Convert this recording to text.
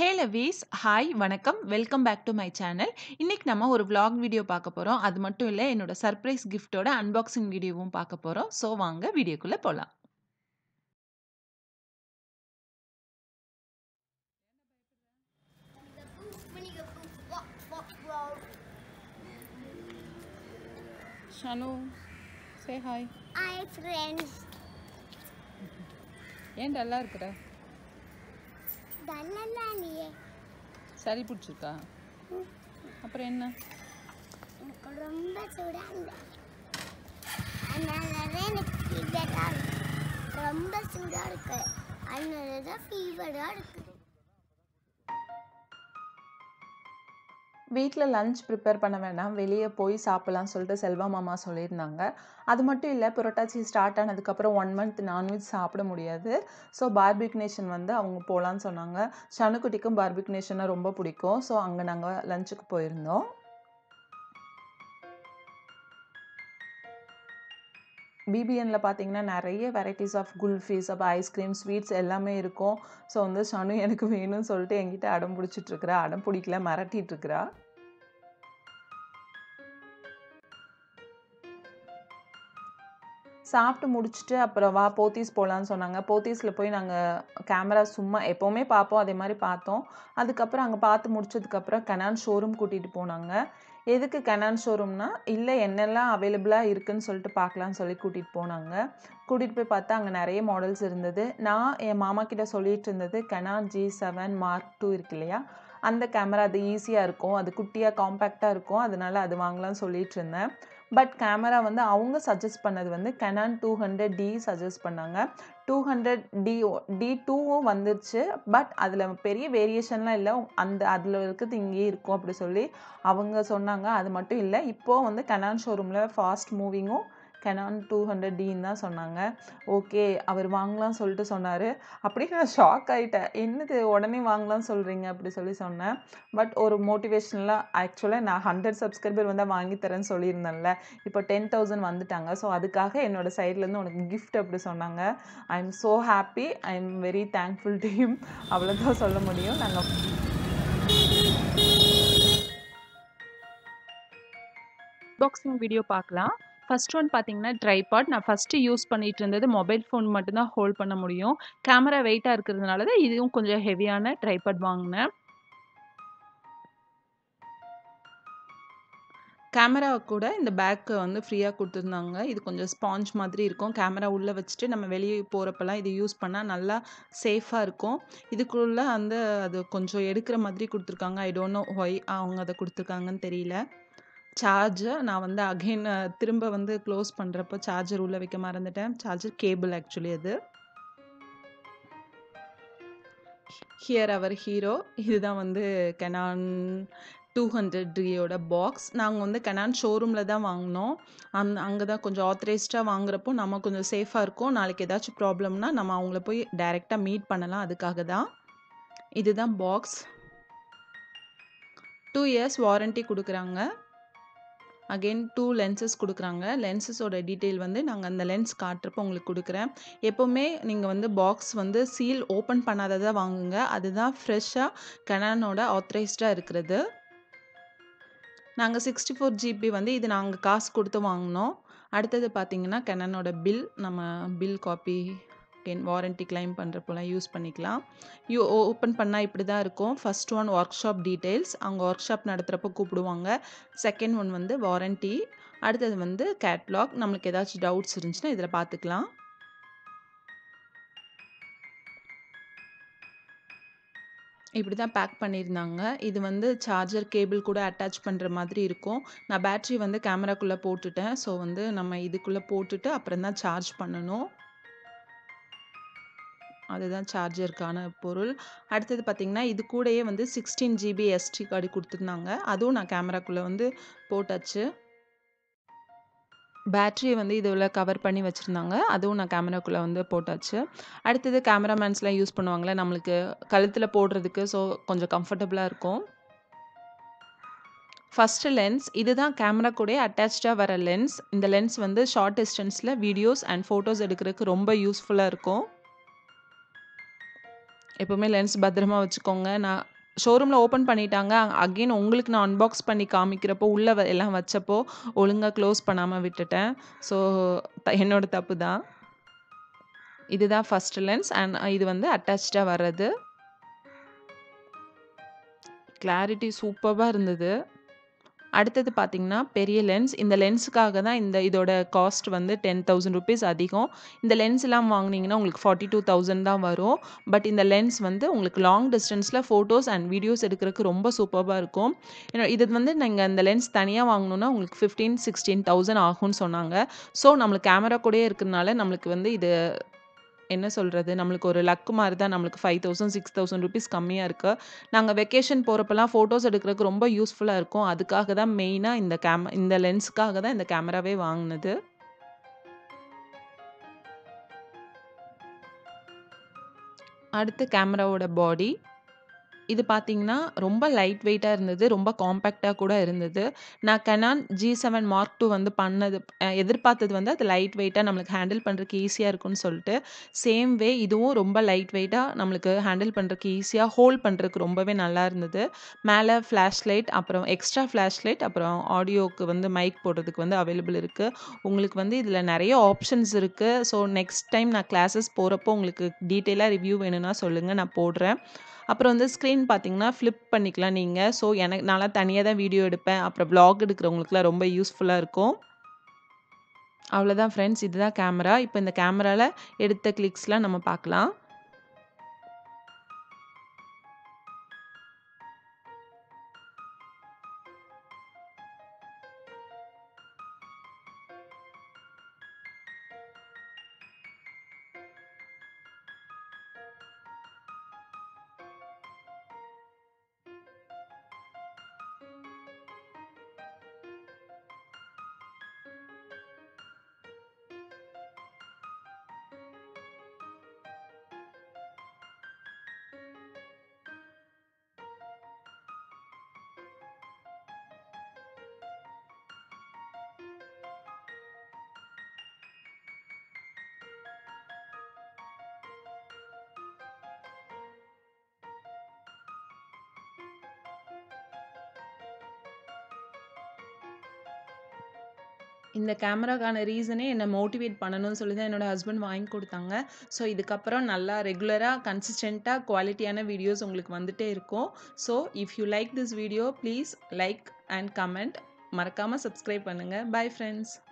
Hey Levis, hi, வணக்கம், welcome back to my channel. இன்னைக்கு நம்ம ஒரு vlog video பார்க்க போறோம். அது மட்டும் இல்ல என்னோட surprise gift ஓட unboxing videoவும் பார்க்க போறோம். சோ வாங்க வீடியோக்குள்ள போலாம். Shanu, say hi. Hi friends. ஏன் டல்லா இருக்கற? டல்லா இல்லையே. சரி புடிச்சிருக்கா? அப்புறம் என்ன? எனக்கு ரொம்ப சூடா இருக்கு. அதனாலவே எனக்கு ஃபீவர் இருக்கு. ரொம்ப சூடா இருக்கு. அதனாலதான் ஃபீவரா இருக்கு. வீட்டில் லஞ்ச் ப்ரிப்பேர் பண்ண வேண்டாம், வெளியே போய் சாப்பிடலாம்னு சொல்லிட்டு செல்வா மாமா சொல்லியிருந்தாங்க. அது மட்டும் இல்லை, புரட்டாச்சி ஸ்டார்ட் ஆனதுக்கப்புறம் 1 month நான்வெஜ் சாப்பிட முடியாது. ஸோ பார்பிக்யூ நேஷன் வந்து அவங்க போகலான்னு சொன்னாங்க. சனுக்குட்டிக்கும் பார்பிக்யூ நேஷனை ரொம்ப பிடிக்கும். ஸோ அங்கே நாங்கள் லஞ்சுக்கு போயிருந்தோம். பிபிஎனில் பார்த்தீங்கன்னா நிறைய வெரைட்டிஸ் ஆஃப் குல்ஃபீஸ், அப்போ ஐஸ்கிரீம், ஸ்வீட்ஸ் எல்லாமே இருக்கும். ஸோ வந்து சனு எனக்கு வேணும்னு சொல்லிட்டு என்கிட்ட அடம் பிடிச்சிட்ருக்குறா. அடம் பிடிக்கல, மிரட்டிகிட்ருக்குறா. சாப்பிட்டு முடிச்சுட்டு அப்புறம் வா போத்தீஸ் போகலான்னு சொன்னாங்க. போத்தீஸில் போய் நாங்கள் கேமரா சும்மா எப்போவுமே பார்ப்போம், அதே மாதிரி பார்த்தோம். அதுக்கப்புறம் அங்கே பார்த்து முடிச்சதுக்கப்புறம் கனான் ஷோரூம் கூட்டிகிட்டு போனாங்க. எதுக்கு கனான் ஷோரூம்னா, இல்லை என்னெல்லாம் அவைலபிளாக இருக்குதுன்னு சொல்லிட்டு பார்க்கலான்னு சொல்லி கூட்டிகிட்டு போனாங்க. கூட்டிகிட்டு போய் பார்த்தா அங்கே நிறைய மாடல்ஸ் இருந்தது. நான் என் மாமா கிட்ட சொல்லிகிட்டு இருந்தது கனான் G7 Mark II இருக்கு இல்லையா, அந்த கேமரா அது ஈஸியாக இருக்கும், அது குட்டியாக காம்பேக்டாக இருக்கும், அதனால் அது வாங்கலாம்னு சொல்லிகிட்டு இருந்தேன். பட் கேமரா வந்து அவங்க சஜஸ்ட் பண்ணது வந்து Canon 200D சஜஸ்ட் பண்ணாங்க. 200D2வும் வந்துருச்சு. பட் அதில் பெரிய வேரியேஷன்லாம் இல்லை, அதில் இருக்கிறது இங்கேயே இருக்கும் அப்படி சொல்லி அவங்க சொன்னாங்க. அது மட்டும் இல்லை, இப்போது வந்து Canon ஷோரூமில் ஃபாஸ்ட் மூவிங்கும் Canon 200Dன்னு தான் சொன்னாங்க. ஓகே அவர் வாங்கலாம்னு சொல்லிட்டு சொன்னார். அப்படி நான் ஷாக் ஆகிட்டேன், என்னது உடனே வாங்கலாம்னு சொல்கிறீங்க அப்படி சொல்லி சொன்னேன். பட் ஒரு மோட்டிவேஷனலாக ஆக்சுவலாக நான் 100 சப்ஸ்கிரைபர் வந்தால் வாங்கித்தரேன்னு சொல்லியிருந்தேன்ல, இப்போ 10,000 வந்துட்டாங்க. ஸோ அதுக்காக என்னோடய சைட்லேருந்து உனக்கு கிஃப்ட் அப்படி சொன்னாங்க. I am so happy, I am very thankful to him, அவ்வளோதான் சொல்ல முடியும். நாங்கள் பாக்ஸிங் வீடியோ பார்க்கலாம். ஃபஸ்ட் ஒன் பார்த்தீங்கன்னா ட்ரைபாட். நான் ஃபஸ்ட்டு யூஸ் பண்ணிகிட்டு இருந்தது மொபைல் ஃபோன் மட்டும்தான் ஹோல்ட் பண்ண முடியும். கேமரா வெயிட்டாக இருக்கிறதுனால தான் இதுவும் கொஞ்சம் ஹெவியான ட்ரைபாட் வாங்கினேன். கேமரா கூட இந்த பேக்கு வந்து ஃப்ரீயாக கொடுத்துருந்தாங்க. இது கொஞ்சம் ஸ்பாஞ்ச் மாதிரி இருக்கும். கேமரா உள்ளே வச்சுட்டு நம்ம வெளியே போகிறப்பெல்லாம் இது யூஸ் பண்ணால் நல்லா சேஃபாக இருக்கும். இதுக்குள்ளே அது கொஞ்சம் எடுக்கிற மாதிரி கொடுத்துருக்காங்க. ஐ டோன்ட் நோ ஒய் அவங்க அதை கொடுத்துருக்காங்கன்னு தெரியல. சார்ஜர் நான் வந்து அகெயின் திரும்ப வந்து க்ளோஸ் பண்ணுறப்போ சார்ஜர் உள்ளே வைக்க மறந்துட்டேன். சார்ஜர் கேபிள் ஆக்சுவலி அது. Here our hero. இதுதான் வந்து Canon 200Dயோட பாக்ஸ். நாங்கள் வந்து Canon ஷோரூமில் தான் வாங்கினோம். அங்கே தான் கொஞ்சம் ஆத்தரைஸ்டாக வாங்குறப்போ நம்ம கொஞ்சம் சேஃபாக இருக்கும். நாளைக்கு ஏதாச்சும் ப்ராப்ளம்னா நம்ம அவங்கள போய் டைரெக்டாக மீட் பண்ணலாம், அதுக்காக தான். இதுதான் பாக்ஸ். 2 years வாரண்டி கொடுக்குறாங்க. அகெயின் 2 lenses கொடுக்குறாங்க. லென்சஸோட டீட்டெயில் வந்து நாங்கள் அந்த லென்ஸ் காட்டுறப்போ உங்களுக்கு கொடுக்குறேன். எப்போவுமே நீங்கள் வந்து பாக்ஸ் வந்து சீல் ஓப்பன் பண்ணாததாக வாங்குங்க, அதுதான் ஃப்ரெஷ்ஷாக Canonோட ஆத்தரைஸ்டாக இருக்கிறது. நாங்கள் 64 GB வந்து இது நாங்கள் காசு கொடுத்து வாங்கினோம். அடுத்தது பார்த்திங்கன்னா Canonோட பில். நம்ம பில் காப்பி வாரண்டி கிளைம் பண்ணுறப்போலாம் யூஸ் பண்ணிக்கலாம். ஓப்பன் பண்ணால் இப்படி தான் இருக்கும். First one workshop details, அவங்க ஒர்க் ஷாப் நடத்துகிறப்போ கூப்பிடுவாங்க. செகண்ட் ஒன் வந்து வாரண்டி. அடுத்தது வந்து கேட்லாக், நம்மளுக்கு ஏதாச்சும் டவுட்ஸ் இருந்துச்சுன்னா இதில் பார்த்துக்கலாம். இப்படி தான் பேக் பண்ணியிருந்தாங்க. இது வந்து சார்ஜர் கேபிள் கூட அட்டாச் பண்ணுற மாதிரி இருக்கும். நான் பேட்ரி வந்து கேமராக்குள்ளே போட்டுட்டேன். ஸோ வந்து நம்ம இதுக்குள்ளே போட்டுட்டு அப்புறம் தான் சார்ஜ் பண்ணணும். அதுதான் சார்ஜருக்கான பொருள். அடுத்தது பார்த்திங்கன்னா இது கூடயே வந்து 16 GB எஸ்டி கார்டு கொடுத்துருந்தாங்க. அதுவும் நான் கேமராக்குள்ளே வந்து போட்டாச்சு. பேட்ரியை வந்து இதில் கவர் பண்ணி வச்சுருந்தாங்க. அதுவும் நான் கேமராக்குள்ளே வந்து போட்டாச்சு. அடுத்தது கேமராமேன்ஸ்லாம் யூஸ் பண்ணுவாங்களே நம்மளுக்கு கழுத்தில் போடுறதுக்கு, ஸோ கொஞ்சம் கம்ஃபர்டபுளாக இருக்கும். ஃபஸ்ட்டு லென்ஸ் இதுதான் கேமரா கூட அட்டாச்சாக வர லென்ஸ். இந்த லென்ஸ் வந்து ஷார்ட் டிஸ்டன்ஸில் வீடியோஸ் அண்ட் ஃபோட்டோஸ் எடுக்கிறதுக்கு ரொம்ப யூஸ்ஃபுல்லாக இருக்கும். எப்பவுமே lens பத்திரமா வச்சுக்கோங்க நான் ஷோரூம்ல ஓபன் பண்ணிட்டாங்க அகைன் உங்களுக்கு நான் unbox பண்ணி காமிக்கிறப்போ உள்ள எல்லாம் வச்சப்போ ஒழுங்கா க்ளோஸ் பண்ணாம விட்டுட்டேன் சோ என்னோட தப்புதான் இதுதான் first lens and இது வந்து attached ஆ வரது clarity சூப்பரா இருந்தது அடுத்து பாத்தீங்கன்னா பெரிய lens இந்த லென்ஸ்க்காக தான் இந்த இதோட காஸ்ட் வந்து 10000 rupees அதிகம் இந்த lens எல்லாம் வாங்குனீங்கன்னா உங்களுக்கு 42000 தான் வரும் பட் இந்த lens வந்து உங்களுக்கு long distanceல photos and videos எடுக்கிறதுக்கு ரொம்ப சூப்பரா இருக்கும் இது வந்து நீங்க அந்த lens தனியா வாங்குனோம்னா உங்களுக்கு 15000-16000 ஆகும்னு சொன்னாங்க சோ நம்ம கேமரா கூடயே இருக்குனால நமக்கு வந்து இது என்ன சொல்றது நமக்கு ஒரு லக் மாதிரி தான் நமக்கு 5000-6000 rupees கம்மியா இருக்கு நாங்க வெகேஷன் போறப்பலாம் போட்டோஸ் எடுக்கிறதுக்கு ரொம்ப யூஸ்புல்லா இருக்கும் அதுக்காக தான் மெயினா இந்த லென்ஸ்க்காக தான் இந்த கேமராவே வாங்குனது அடுத்து கேமராவோட பாடி இது பாத்தீங்கன்னா ரொம்ப லைட் வெயிட்டா இருந்தது ரொம்ப காம்பாக்ட்டா கூட இருந்தது நான் Canon G7 Mark II வந்து பண்ணது எதிர்பார்த்தது வந்து அது லைட் வெயிட்டா நமக்கு ஹேண்டில் பண்றதுக்கு ஈஸியா இருக்கும்னு சொல்லிட்டு சேம் வே இதுவும் ரொம்ப லைட் வெயிட்டா நமக்கு ஹேண்டில் பண்றதுக்கு ஈஸியா ஹோல்ட் பண்றதுக்கு ரொம்பவே நல்லா இருந்தது மேலே ஃபிளாஷ் லைட் அப்புறம் எக்ஸ்ட்ரா ஃபிளாஷ் லைட் அப்புறம் ஆடியோக்கு வந்து மைக் போடுறதுக்கு வந்து அவேilable இருக்கு உங்களுக்கு வந்து இதல நிறைய ஆப்ஷன்ஸ் இருக்கு சோ நெக்ஸ்ட் டைம் நான் கிளாसेस போறப்போ உங்களுக்கு டீடைலா ரிவ்யூ வேணும்னா சொல்லுங்க நான் போடுறேன் அப்புறம் வந்து ஸ்கிரீன் பாத்தீங்கன்னா ஃபிளிப் பண்ணிக்கலாம் நீங்க சோ எனக்கு நாளா தனியா தான் வீடியோ எடுப்பேன் அப்புறம் vlog எடுக்கிறவங்களுக்குலாம் ரொம்ப யூஸ்புல்லா இருக்கும் அவ்வளவுதான் फ्रेंड्स இதுதான் கேமரா இப்போ இந்த கேமரால எடுத்த கிளிக்ஸ்லாம் நம்ம பார்க்கலாம் இந்த கேமராக்கான ரீசனே என்ன மோட்டிவேட் பண்ணனும்னு சொல்லி தான் என்னோட ஹஸ்பண்ட் வாங்கி கொடுத்தாங்க சோ இதுக்கு அப்புறம் நல்லா ரெகுலரா கன்சிஸ்டன்ட்டா குவாலிட்டியான வீடியோஸ் உங்களுக்கு வந்துட்டே இருக்கும் so if you like this video please like and comment மறக்காம Subscribe பண்ணுங்க பை फ्रेंड्स